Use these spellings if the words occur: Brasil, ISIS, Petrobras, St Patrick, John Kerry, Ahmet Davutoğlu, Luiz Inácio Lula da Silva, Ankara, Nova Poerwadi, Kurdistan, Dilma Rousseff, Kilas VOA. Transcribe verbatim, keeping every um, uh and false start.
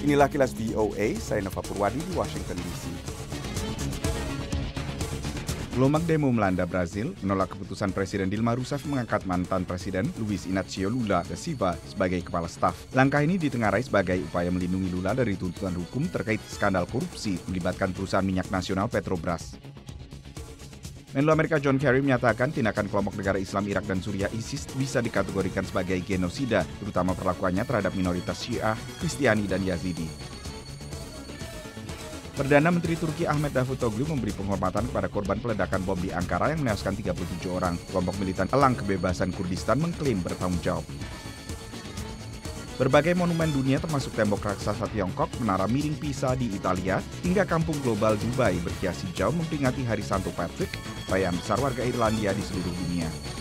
Inilah kilas V O A, saya Nova Poerwadi di Washington D C. Gelombang demo melanda Brasil menolak keputusan Presiden Dilma Rousseff mengangkat mantan Presiden Luiz Inácio Lula da Silva sebagai kepala staf. Langkah ini ditengarai sebagai upaya melindungi Lula dari tuntutan hukum terkait skandal korupsi melibatkan perusahaan minyak nasional Petrobras. Menlo Amerika John Kerry menyatakan tindakan kelompok negara Islam Irak dan Suriah ISIS bisa dikategorikan sebagai genosida, terutama perlakuannya terhadap minoritas Syiah, Kristiani, dan Yazidi. Perdana Menteri Turki Ahmet Davutoğlu memberi penghormatan kepada korban peledakan bom di Ankara yang menewaskan tiga puluh tujuh orang. Kelompok militan Elang Kebebasan Kurdistan mengklaim bertanggung jawab. Berbagai monumen dunia termasuk tembok raksasa Tiongkok, menara miring Pisa di Italia, hingga kampung global Dubai berhias hijau memperingati Hari Santo Patrick, perayaan besar warga Irlandia di seluruh dunia.